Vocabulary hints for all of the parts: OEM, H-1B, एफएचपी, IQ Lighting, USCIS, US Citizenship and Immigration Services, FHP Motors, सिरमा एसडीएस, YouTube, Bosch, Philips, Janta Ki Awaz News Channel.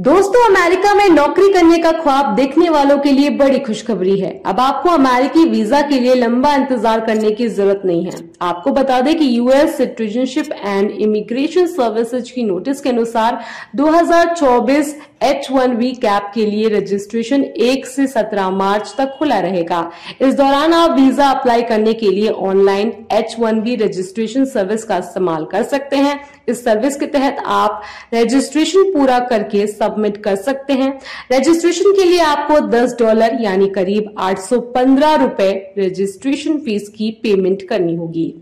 दोस्तों, अमेरिका में नौकरी करने का ख्वाब देखने वालों के लिए बड़ी खुशखबरी है। अब आपको अमेरिकी वीजा के लिए लंबा इंतजार करने की जरूरत नहीं है। आपको बता दें कि US citizenship and immigration services की नोटिस के अनुसार 2024 H-1B कैप के लिए रजिस्ट्रेशन 1 से 17 मार्च तक खुला रहेगा। इस दौरान आप वीजा अप्लाई करने के लिए ऑनलाइन H-1B रजिस्ट्रेशन सर्विस का इस्तेमाल कर सकते हैं। इस सर्विस के तहत आप रजिस्ट्रेशन पूरा करके सबमिट कर सकते हैं। रजिस्ट्रेशन के लिए आपको $10 यानी करीब 815 रुपए रजिस्ट्रेशन फीस की पेमेंट करनी होगी।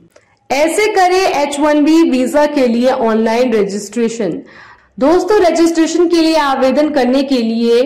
ऐसे करें H-1B वीजा के लिए ऑनलाइन रजिस्ट्रेशन। दोस्तों, रजिस्ट्रेशन के लिए आवेदन करने के लिए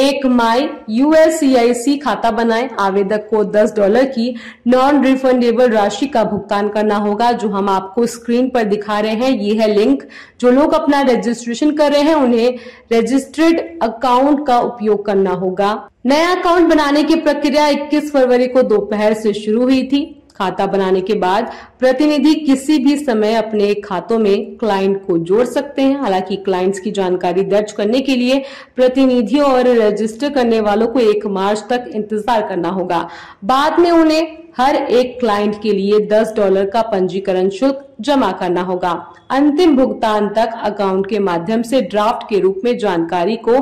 1 मई USCIS खाता बनाएं। आवेदक को $10 की नॉन रिफंडेबल राशि का भुगतान करना होगा, जो हम आपको स्क्रीन पर दिखा रहे हैं। ये है लिंक। जो लोग अपना रजिस्ट्रेशन कर रहे हैं उन्हें रजिस्टर्ड अकाउंट का उपयोग करना होगा। नया अकाउंट बनाने की प्रक्रिया 21 फरवरी को दोपहर से शुरू हुई थी। खाता बनाने के बाद प्रतिनिधि किसी भी समय अपने खातों में क्लाइंट को जोड़ सकते हैं। हालांकि क्लाइंट्स की जानकारी दर्ज करने के लिए प्रतिनिधियों और रजिस्टर करने वालों को 1 मार्च तक इंतजार करना होगा। बाद में उन्हें हर एक क्लाइंट के लिए $10 का पंजीकरण शुल्क जमा करना होगा। अंतिम भुगतान तक अकाउंट के माध्यम से ड्राफ्ट के रूप में जानकारी को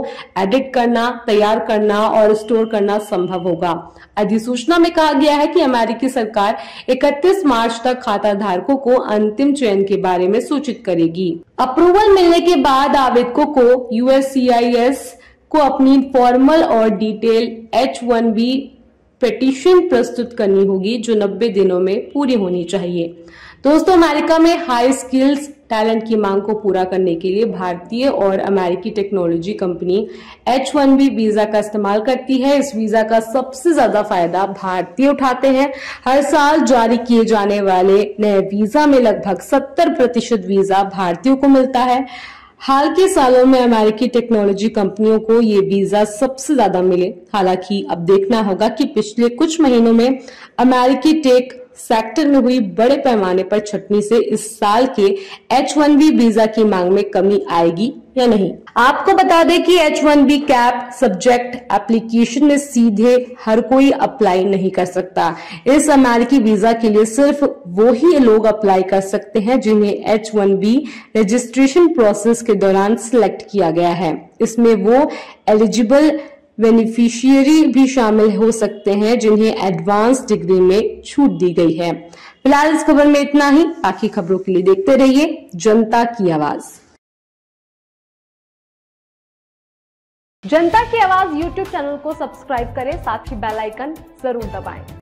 एडिट करना, तैयार करना और स्टोर करना संभव होगा। अधिसूचना में कहा गया है कि अमेरिकी सरकार 31 मार्च तक खाता धारकों को अंतिम चयन के बारे में सूचित करेगी। अप्रूवल मिलने के बाद आवेदकों को USCIS को अपनी फॉर्मल और डिटेल H-1B पिटीशन प्रस्तुत करनी होगी, जो 90 दिनों में पूरी होनी चाहिए। दोस्तों, अमेरिका में हाई स्किल्स टैलेंट की मांग को पूरा करने के लिए भारतीय और अमेरिकी टेक्नोलॉजी कंपनी H-1B वीजा का इस्तेमाल करती है। इस वीजा का सबसे ज्यादा फायदा भारतीय उठाते हैं। हर साल जारी किए जाने वाले नए वीजा में लगभग 70% वीजा भारतीयों को मिलता है। हाल के सालों में अमेरिकी टेक्नोलॉजी कंपनियों को ये वीजा सबसे ज्यादा मिले। हालांकि अब देखना होगा कि पिछले कुछ महीनों में अमेरिकी टेक सेक्टर में हुई बड़े पैमाने पर छटनी से इस साल के H-1B वीजा की मांग में कमी आएगी या नहीं। आपको बता दें कि H-1B कैप सब्जेक्ट एप्लीकेशन में सीधे हर कोई अप्लाई नहीं कर सकता। इस अमेरिकी वीजा के लिए सिर्फ वो ही लोग अप्लाई कर सकते हैं जिन्हें H-1B रजिस्ट्रेशन प्रोसेस के दौरान सिलेक्ट किया गया है। इसमें वो एलिजिबल बेनिफिशियरी भी शामिल हो सकते हैं जिन्हें एडवांस डिग्री में छूट दी गई है। फिलहाल इस खबर में इतना ही। बाकी खबरों के लिए देखते रहिए जनता की आवाज। जनता की आवाज YouTube चैनल को सब्सक्राइब करें, साथ ही बेल आइकन जरूर दबाएं।